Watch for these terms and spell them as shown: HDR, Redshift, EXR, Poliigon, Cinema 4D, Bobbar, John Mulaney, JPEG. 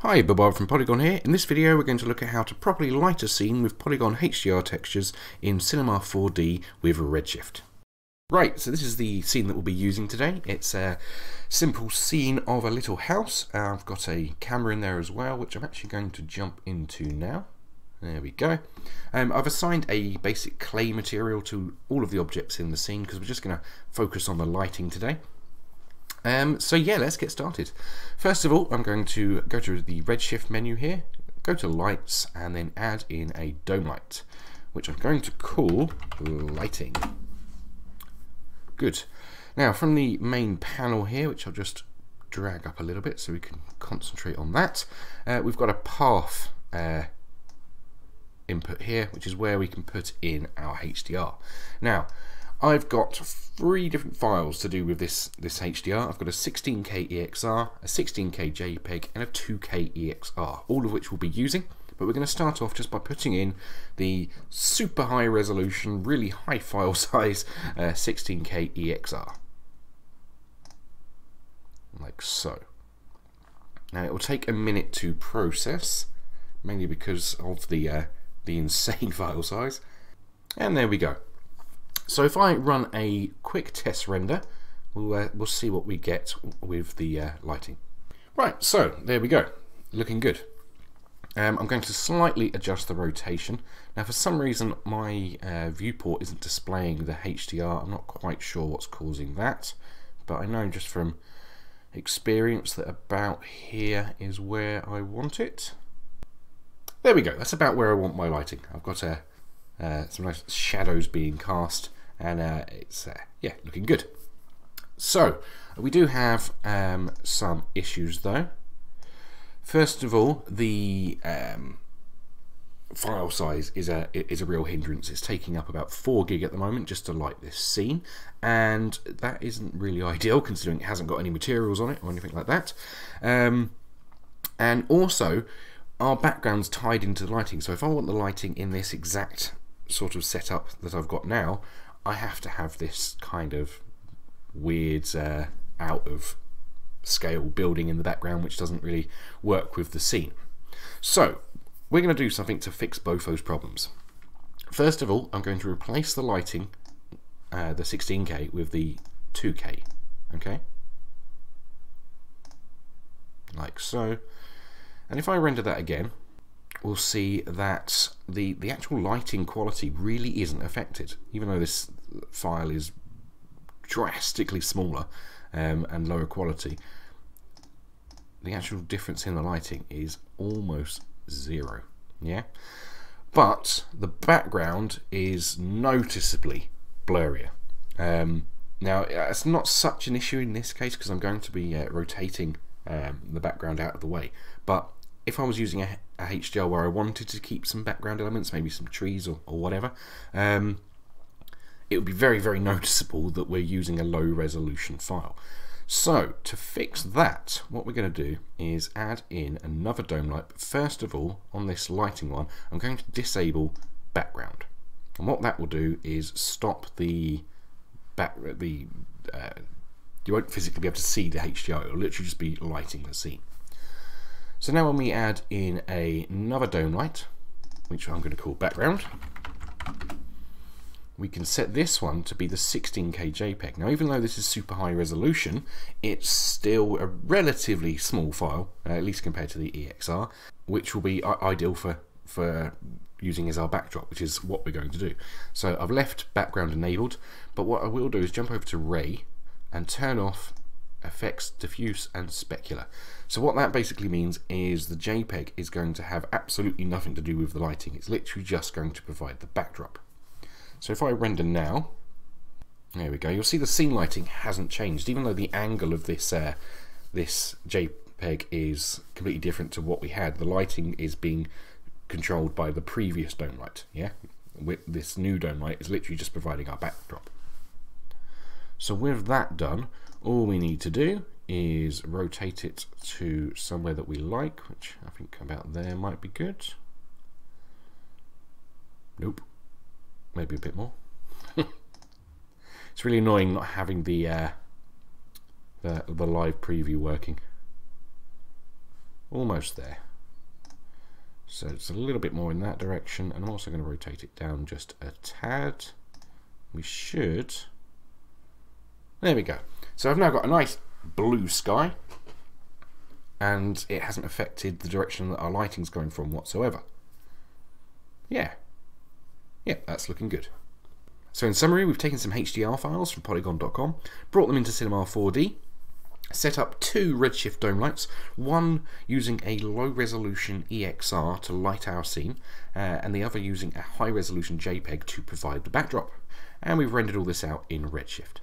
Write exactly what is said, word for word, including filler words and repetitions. Hi, Bobbar from Poliigon here. In this video we're going to look at how to properly light a scene with Poliigon H D R textures in Cinema four D with Redshift. Right, so this is the scene that we'll be using today. It's a simple scene of a little house. Uh, I've got a camera in there as well, which I'm actually going to jump into now. There we go. Um, I've assigned a basic clay material to all of the objects in the scene because we're just going to focus on the lighting today. Um, so yeah, let's get started. First of all, I'm going to go to the Redshift menu here, go to lights, and then add in a dome light, which I'm going to call lighting. Good. Now from the main panel here, which I'll just drag up a little bit so we can concentrate on that, uh, we've got a path uh, input here, which is where we can put in our H D R. Now, I've got three different files to do with this, this H D R. I've got a sixteen K E X R, a sixteen K JPEG, and a two K E X R, all of which we'll be using. But we're going to start off just by putting in the super high resolution, really high file size uh, sixteen K E X R. Like so. Now it will take a minute to process, mainly because of the, uh, the insane file size. And there we go. So if I run a quick test render, we'll, uh, we'll see what we get with the uh, lighting. Right, so there we go, looking good. Um, I'm going to slightly adjust the rotation. Now for some reason my uh, viewport isn't displaying the H D R, I'm not quite sure what's causing that, but I know just from experience that about here is where I want it. There we go, that's about where I want my lighting. I've got a, uh, some nice shadows being cast, and uh, it's uh, yeah, looking good. So we do have um, some issues though. First of all, the um, file size is a is a real hindrance. It's taking up about four gig at the moment just to light this scene, and that isn't really ideal considering it hasn't got any materials on it or anything like that. Um, and also, our background's tied into the lighting, so if I want the lighting in this exact sort of setup that I've got now, I have to have this kind of weird uh, out of scale building in the background, which doesn't really work with the scene. So we're going to do something to fix both those problems. First of all, I'm going to replace the lighting, uh, the sixteen K, with the two K, okay, like so. And if I render that again, we'll see that the the actual lighting quality really isn't affected, even though this file is drastically smaller um, and lower quality. The actual difference in the lighting is almost zero, yeah? But the background is noticeably blurrier. Um, now, it's not such an issue in this case because I'm going to be uh, rotating um, the background out of the way, but if I was using a, a H D R where I wanted to keep some background elements, maybe some trees or, or whatever, um, it would be very, very noticeable that we're using a low resolution file. So to fix that, what we're going to do is add in another dome light. But first of all, on this lighting one, I'm going to disable background. And what that will do is stop the back, the, uh, you won't physically be able to see the H D R, it'll literally just be lighting the scene. So now when we add in a, another dome light, which I'm going to call background, we can set this one to be the sixteen K JPEG. Now even though this is super high resolution, it's still a relatively small file, uh, at least compared to the E X R, which will be ideal for, for using as our backdrop, which is what we're going to do. So I've left background enabled, but what I will do is jump over to Ray and turn off effects, diffuse and specular. So what that basically means is the JPEG is going to have absolutely nothing to do with the lighting, it's literally just going to provide the backdrop. So if I render now, there we go, you'll see the scene lighting hasn't changed, even though the angle of this uh, this JPEG is completely different to what we had. The lighting is being controlled by the previous dome light, yeah? With this new dome light is literally just providing our backdrop. So with that done, all we need to do is rotate it to somewhere that we like, which I think about there might be good. Nope. Maybe a bit more. It's really annoying not having the, uh, the the live preview working. almost there. So it's a little bit more in that direction, and I'm also going to rotate it down just a tad. We should, there we go. So I've now got a nice blue sky, and it hasn't affected the direction that our lighting's going from whatsoever. Yeah, yeah, that's looking good. So in summary, we've taken some H D R files from Poliigon dot com, brought them into Cinema four D, set up two Redshift dome lights, one using a low-resolution E X R to light our scene, uh, and the other using a high-resolution JPEG to provide the backdrop. And we've rendered all this out in Redshift.